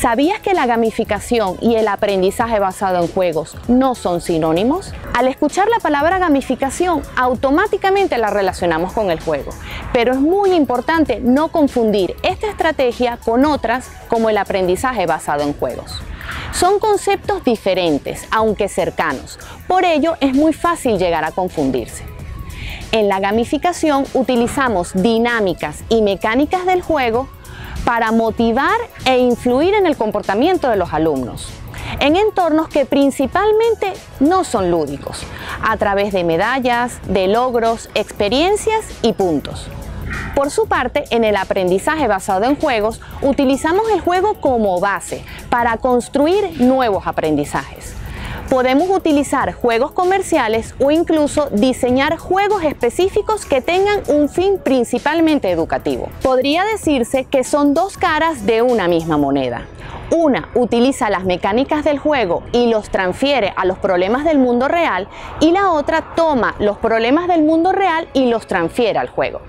¿Sabías que la gamificación y el aprendizaje basado en juegos no son sinónimos? Al escuchar la palabra gamificación, automáticamente la relacionamos con el juego, pero es muy importante no confundir esta estrategia con otras como el aprendizaje basado en juegos. Son conceptos diferentes, aunque cercanos, por ello es muy fácil llegar a confundirse. En la gamificación utilizamos dinámicas y mecánicas del juego para motivar e influir en el comportamiento de los alumnos, en entornos que principalmente no son lúdicos, a través de medallas, de logros, experiencias y puntos. Por su parte, en el aprendizaje basado en juegos, utilizamos el juego como base para construir nuevos aprendizajes. Podemos utilizar juegos comerciales o incluso diseñar juegos específicos que tengan un fin principalmente educativo. Podría decirse que son dos caras de una misma moneda. Una utiliza las mecánicas del juego y los transfiere a los problemas del mundo real, y la otra toma los problemas del mundo real y los transfiere al juego.